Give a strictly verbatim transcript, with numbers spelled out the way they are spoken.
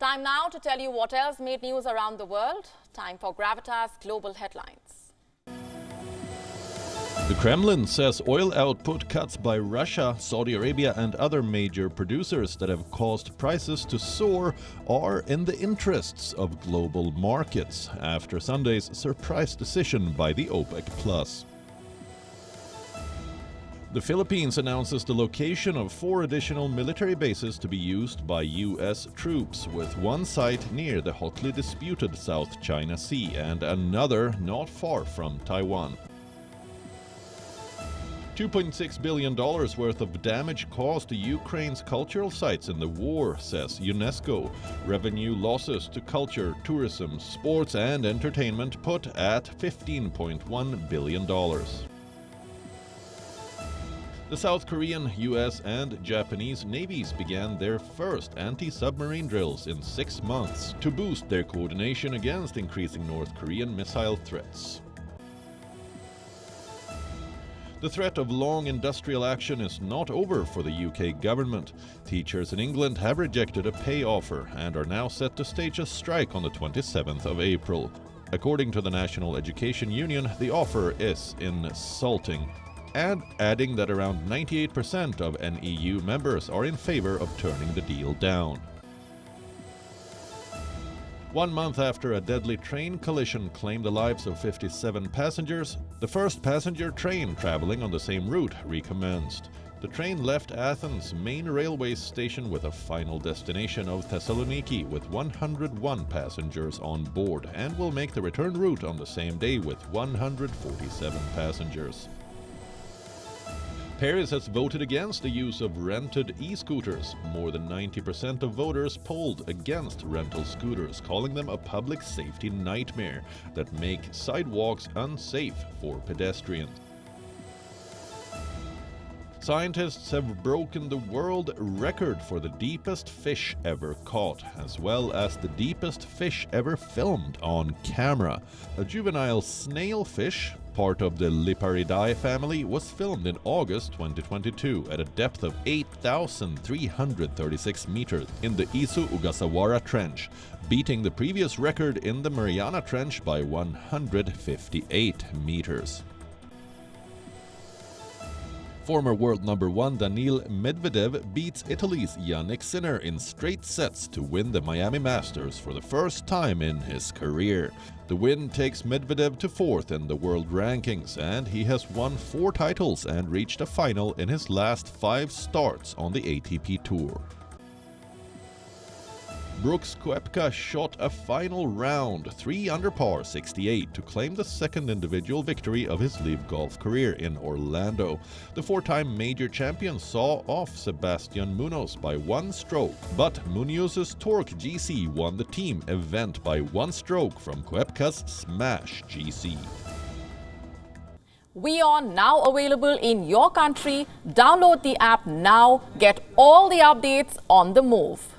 Time now to tell you what else made news around the world. Time for Gravitas Global Headlines. The Kremlin says oil output cuts by Russia, Saudi Arabia and other major producers that have caused prices to soar are in the interests of global markets after Sunday's surprise decision by the OPEC plus. The Philippines announces the location of four additional military bases to be used by U S troops, with one site near the hotly disputed South China Sea and another not far from Taiwan. two point six billion dollars worth of damage caused to Ukraine's cultural sites in the war, says UNESCO. Revenue losses to culture, tourism, sports and entertainment put at fifteen point one billion dollars. The South Korean, U S and Japanese navies began their first anti-submarine drills in six months to boost their coordination against increasing North Korean missile threats. The threat of long industrial action is not over for the U K government. Teachers in England have rejected a pay offer and are now set to stage a strike on the twenty-seventh of April. According to the National Education Union, the offer is insulting, and adding that around ninety-eight percent of N E U members are in favor of turning the deal down. One month after a deadly train collision claimed the lives of fifty-seven passengers, the first passenger train traveling on the same route recommenced. The train left Athens' main railway station with a final destination of Thessaloniki with one hundred one passengers on board, and will make the return route on the same day with one hundred forty-seven passengers. Paris has voted against the use of rented e-scooters. More than ninety percent of voters polled against rental scooters, calling them a public safety nightmare that make sidewalks unsafe for pedestrians. Scientists have broken the world record for the deepest fish ever caught, as well as the deepest fish ever filmed on camera. A juvenile snailfish, part of the Liparidae family, was filmed in August twenty twenty-two at a depth of eight thousand three hundred thirty-six meters in the Izu-Ogasawara Trench, beating the previous record in the Mariana Trench by one hundred fifty-eight meters. Former world number one Daniil Medvedev beats Italy's Yannick Sinner in straight sets to win the Miami Masters for the first time in his career. The win takes Medvedev to fourth in the world rankings, and he has won four titles and reached a final in his last five starts on the A T P Tour. Brooks Koepka shot a final round, three under par sixty-eight, to claim the second individual victory of his L I V Golf career in Orlando. The four-time major champion saw off Sebastian Munoz by one stroke, but Munoz's Torque G C won the team event by one stroke from Koepka's Smash G C. We are now available in your country. Download the app now. Get all the updates on the move.